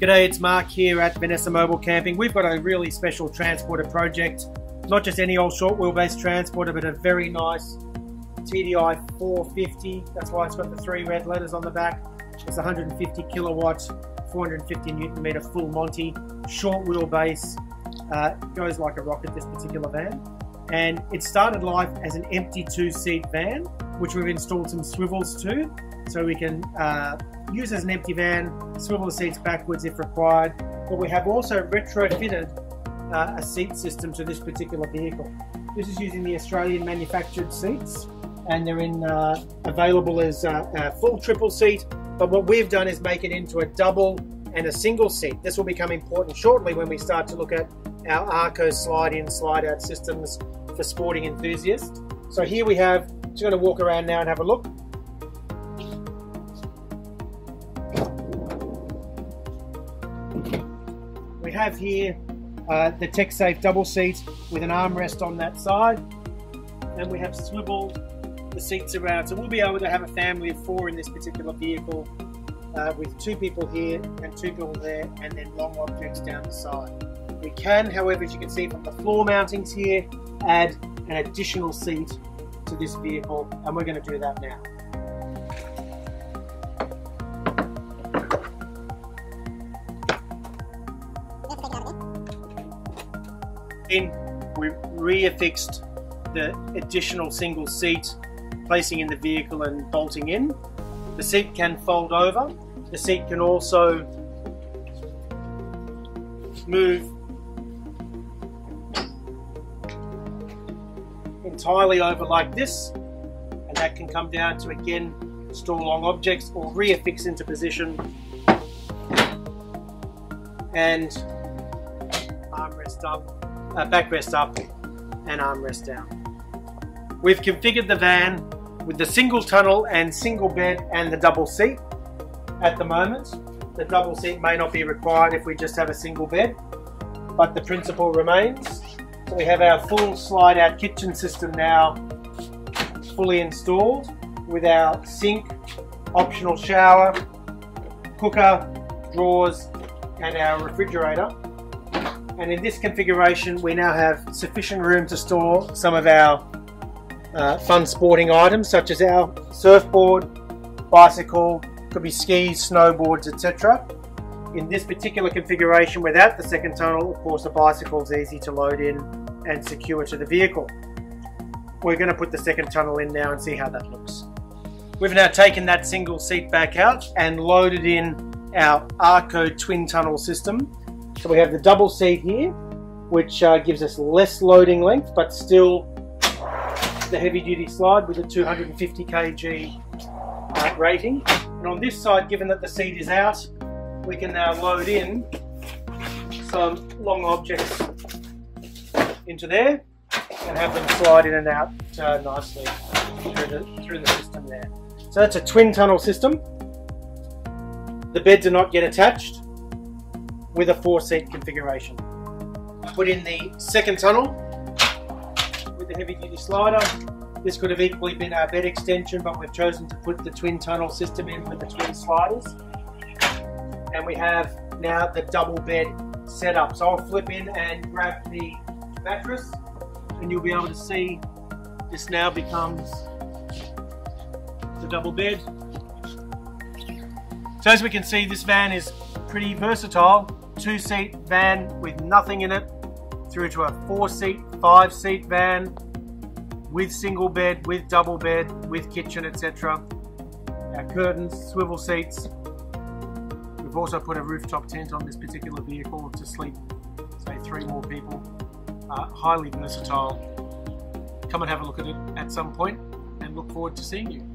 G'day, it's Mark here at Vanessa Mobile Camping. We've got a really special Transporter project. Not just any old short wheelbase Transporter, but a very nice TDI 450. That's why it's got the three red letters on the back. It's 150 kilowatt, 450 newton meter full Monty, short wheelbase. Goes like a rocket, this particular van. And it started life as an empty two-seat van, which we've installed some swivels to, so we can use as an empty van, swivel the seats backwards if required, but we have also retrofitted a seat system to this particular vehicle. This is using the Australian manufactured seats, and they're in available as a full triple seat, but what we've done is make it into a double and a single seat. This will become important shortly when we start to look at our Arco slide-in, slide-out systems for sporting enthusiasts. So here we have, just going to walk around now and have a look. We have here the TechSafe double seat with an armrest on that side, and we have swiveled the seats around, so we'll be able to have a family of four in this particular vehicle, with two people here and two people there, and then long objects down the side. We can, however, as you can see from the floor mountings here, add an additional seat to this vehicle, and we're going to do that now. We've reaffixed the additional single seat, placing in the vehicle and bolting in. The seat can fold over. The seat can also move entirely over like this, and that can come down to again store long objects or reaffix into position, and armrest up. Backrest up and armrest down. We've configured the van with the single tunnel and single bed and the double seat at the moment. The double seat may not be required if we just have a single bed, but the principle remains. So we have our full slide out kitchen system now fully installed with our sink, optional shower, cooker, drawers, and our refrigerator. And in this configuration, we now have sufficient room to store some of our fun sporting items, such as our surfboard, bicycle, could be skis, snowboards, etc. In this particular configuration, without the second tunnel, of course, the bicycle is easy to load in and secure to the vehicle. We're going to put the second tunnel in now and see how that looks. We've now taken that single seat back out and loaded in our Arco twin tunnel system. So we have the double seat here, which gives us less loading length, but still the heavy duty slide with a 250 kg rating. And on this side, given that the seat is out, we can now load in some long objects into there and have them slide in and out nicely through the system there. So that's a twin tunnel system. The beds are not yet attached, with a four-seat configuration. I put in the second tunnel with the heavy-duty slider. This could have equally been our bed extension, but we've chosen to put the twin tunnel system in with the twin sliders. And we have now the double bed set up. So I'll flip in and grab the mattress, and you'll be able to see this now becomes the double bed. So as we can see, this van is pretty versatile. Two-seat van with nothing in it, through to a four-seat, five-seat van with single bed, with double bed, with kitchen, etc. Our curtains, swivel seats. We've also put a rooftop tent on this particular vehicle to sleep, say, three more people. Highly versatile. Come and have a look at it at some point, and look forward to seeing you.